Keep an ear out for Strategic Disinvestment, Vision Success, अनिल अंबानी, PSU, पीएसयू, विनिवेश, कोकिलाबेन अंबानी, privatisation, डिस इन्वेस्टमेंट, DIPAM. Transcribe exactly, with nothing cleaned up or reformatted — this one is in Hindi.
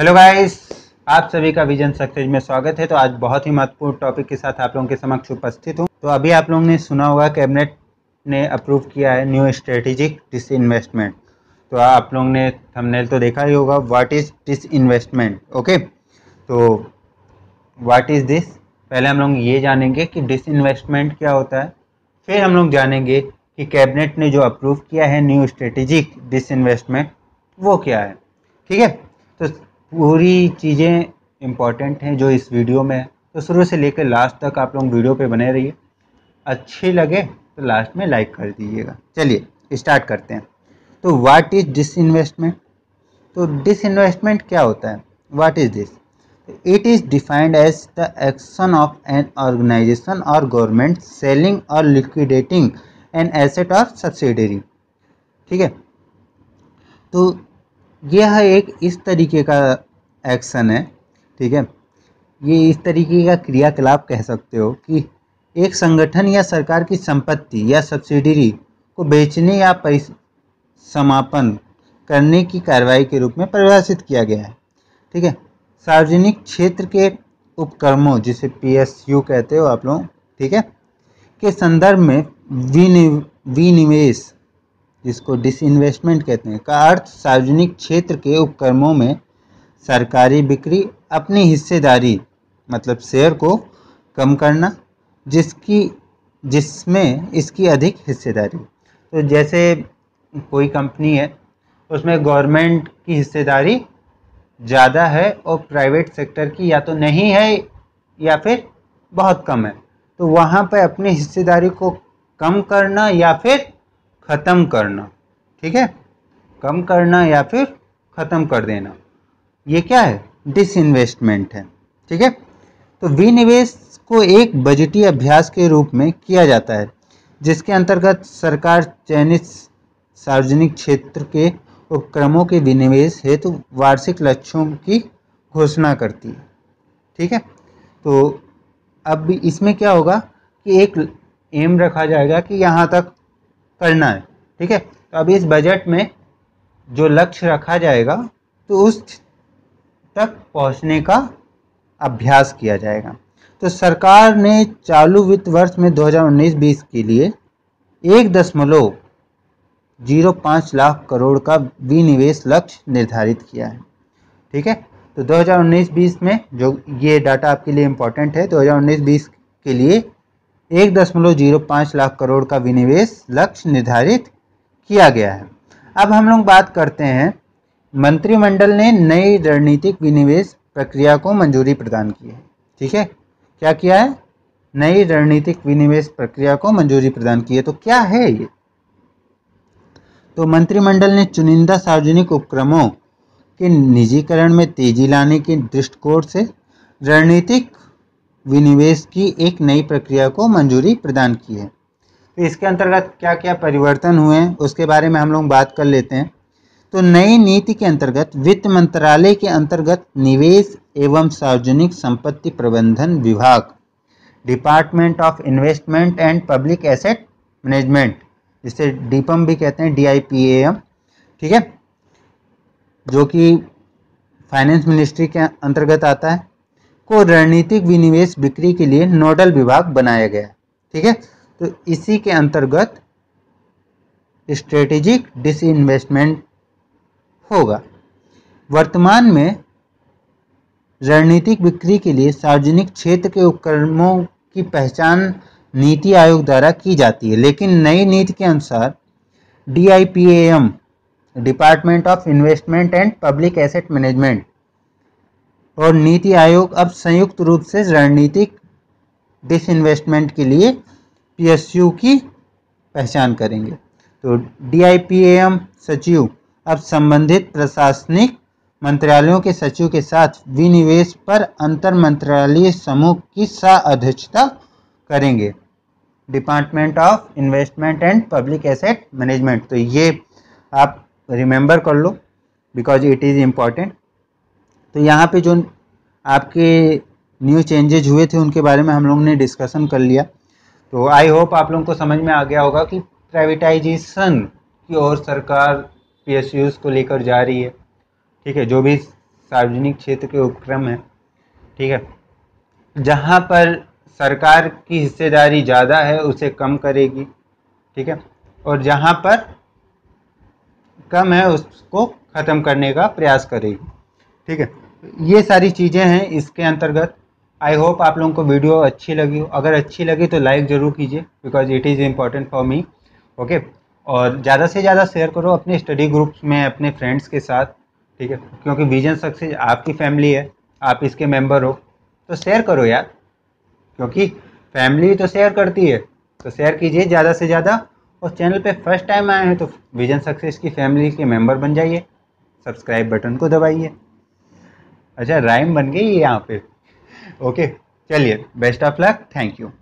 हेलो गाइस, आप सभी का विजन सक्सेस में स्वागत है। तो आज बहुत ही महत्वपूर्ण टॉपिक के साथ आप लोगों के समक्ष उपस्थित हूँ। तो अभी आप लोगों ने सुना होगा कैबिनेट ने अप्रूव किया है न्यू स्ट्रेटेजिक डिस इन्वेस्टमेंट। तो आप लोगों ने थंबनेल तो देखा ही होगा, what is डिस इन्वेस्टमेंट। Okay, तो व्हाट इज़ दिस, पहले हम लोग ये जानेंगे कि डिस इन्वेस्टमेंट क्या होता है, फिर हम लोग जानेंगे कि कैबिनेट ने जो अप्रूव किया है न्यू स्ट्रेटेजिक डिस इन्वेस्टमेंट वो क्या है। ठीक है, तो पूरी चीज़ें इम्पॉर्टेंट हैं जो इस वीडियो में है, तो शुरू से लेकर लास्ट तक आप लोग वीडियो पे बने रहिए। अच्छी लगे तो लास्ट में लाइक कर दीजिएगा। चलिए स्टार्ट करते हैं। तो व्हाट इज़ डिस इन्वेस्टमेंट, तो डिस इन्वेस्टमेंट क्या होता है, what is this. It is defined as the action of an organisation और गवर्नमेंट सेलिंग और लिक्विडेटिंग एन एसेट और सब्सिडरी। ठीक है, तो यह एक इस तरीके का एक्शन है। ठीक है, ये इस तरीके का क्रियाकलाप कह सकते हो कि एक संगठन या सरकार की संपत्ति या सब्सिडरी को बेचने या परिसमापन करने की कार्रवाई के रूप में परिभाषित किया गया है। ठीक है, सार्वजनिक क्षेत्र के उपक्रमों जिसे पीएसयू कहते हो आप लोग, ठीक है, के संदर्भ में विनिवेश, जिसको डिस इन्वेस्टमेंट कहते हैं, का अर्थ सार्वजनिक क्षेत्र के उपक्रमों में सरकारी बिक्री, अपनी हिस्सेदारी मतलब शेयर को कम करना जिसकी जिसमें इसकी अधिक हिस्सेदारी। तो जैसे कोई कंपनी है, उसमें गवर्नमेंट की हिस्सेदारी ज़्यादा है और प्राइवेट सेक्टर की या तो नहीं है या फिर बहुत कम है, तो वहाँ पर अपनी हिस्सेदारी को कम करना या फिर ख़त्म करना। ठीक है, कम करना या फिर ख़त्म कर देना, ये क्या है, डिस इन्वेस्टमेंट है। ठीक है, तो विनिवेश को एक बजटीय अभ्यास के रूप में किया जाता है जिसके अंतर्गत सरकार चयनित सार्वजनिक क्षेत्र के उपक्रमों के विनिवेश हेतु वार्षिक लक्ष्यों की घोषणा करती है। ठीक है, तो अब इसमें क्या होगा कि एक एम रखा जाएगा कि यहाँ तक करना है। ठीक है, तो अब इस बजट में जो लक्ष्य रखा जाएगा तो उस तक पहुंचने का अभ्यास किया जाएगा। तो सरकार ने चालू वित्त वर्ष में दो हज़ार उन्नीस बीस के लिए एक दशमलव जीरो पाँच लाख करोड़ का विनिवेश लक्ष्य निर्धारित किया है। ठीक है, तो दो हज़ार उन्नीस बीस में जो ये डाटा आपके लिए इम्पोर्टेंट है, दो हज़ार उन्नीस बीस के लिए एक दशमलव जीरो पाँच लाख करोड़ का विनिवेश लक्ष्य निर्धारित किया गया है। अब हम लोग बात करते हैं, मंत्रिमंडल ने नई रणनीतिक विनिवेश प्रक्रिया को मंजूरी प्रदान की है। ठीक है, क्या किया है, नई रणनीतिक विनिवेश प्रक्रिया को मंजूरी प्रदान की है। तो क्या है ये, तो मंत्रिमंडल ने चुनिंदा सार्वजनिक उपक्रमों के निजीकरण में तेजी लाने के दृष्टिकोण से रणनीतिक विनिवेश की एक नई प्रक्रिया को मंजूरी प्रदान की है। तो इसके अंतर्गत क्या क्या परिवर्तन हुए हैं उसके बारे में हम लोग बात कर लेते हैं। तो नई नीति के अंतर्गत वित्त मंत्रालय के अंतर्गत निवेश एवं सार्वजनिक संपत्ति प्रबंधन विभाग, department of investment and public asset management, जिसे डीपम भी कहते हैं, D I P A M, ठीक है, जो कि फाइनेंस मिनिस्ट्री के अंतर्गत आता है, को रणनीतिक विनिवेश बिक्री के लिए नोडल विभाग बनाया गया। ठीक है, तो इसी के अंतर्गत स्ट्रेटेजिक डिस इन्वेस्टमेंट होगा। वर्तमान में रणनीतिक बिक्री के लिए सार्वजनिक क्षेत्र के उपक्रमों की पहचान नीति आयोग द्वारा की जाती है, लेकिन नई नीति के अनुसार D I P A M, department of investment and public asset management और नीति आयोग अब संयुक्त रूप से रणनीतिक डिस इन्वेस्टमेंट के लिए पी एस यू की पहचान करेंगे। तो D I P A M सचिव अब संबंधित प्रशासनिक मंत्रालयों के सचिव के साथ विनिवेश पर अंतर मंत्रालयीय समूह की सह अध्यक्षता करेंगे, department of investment and public asset management. तो ये आप रिमेंबर कर लो, बिकॉज इट इज़ इम्पॉर्टेंट। तो यहाँ पे जो आपके न्यू चेंजेज हुए थे उनके बारे में हम लोगों ने डिस्कशन कर लिया। तो आई होप आप लोगों को समझ में आ गया होगा कि प्राइवेटाइजेशन की ओर सरकार पी एस यूज़ को लेकर जा रही है। ठीक है, जो भी सार्वजनिक क्षेत्र के उपक्रम हैं, ठीक है। जहाँ पर सरकार की हिस्सेदारी ज़्यादा है उसे कम करेगी, ठीक है, और जहाँ पर कम है उसको ख़त्म करने का प्रयास करेगी, ठीक है। ये सारी चीज़ें हैं इसके अंतर्गत। आई होप आप लोगों को वीडियो अच्छी लगी हो। अगर अच्छी लगी तो लाइक ज़रूर कीजिए, because it is important for me, okay. और ज़्यादा से ज़्यादा शेयर करो अपने स्टडी ग्रुप्स में, अपने फ्रेंड्स के साथ, ठीक है, क्योंकि विजन सक्सेस आपकी फैमिली है, आप इसके मेंबर हो, तो शेयर करो यार, क्योंकि फैमिली तो शेयर करती है। तो शेयर कीजिए ज़्यादा से ज़्यादा, और चैनल पे फर्स्ट टाइम आए हैं तो विजन सक्सेस की फैमिली के मेंबर बन जाइए, सब्सक्राइब बटन को दबाइए। अच्छा, राइम बन गई यहाँ पे, ओके। चलिए, best of luck, thank you.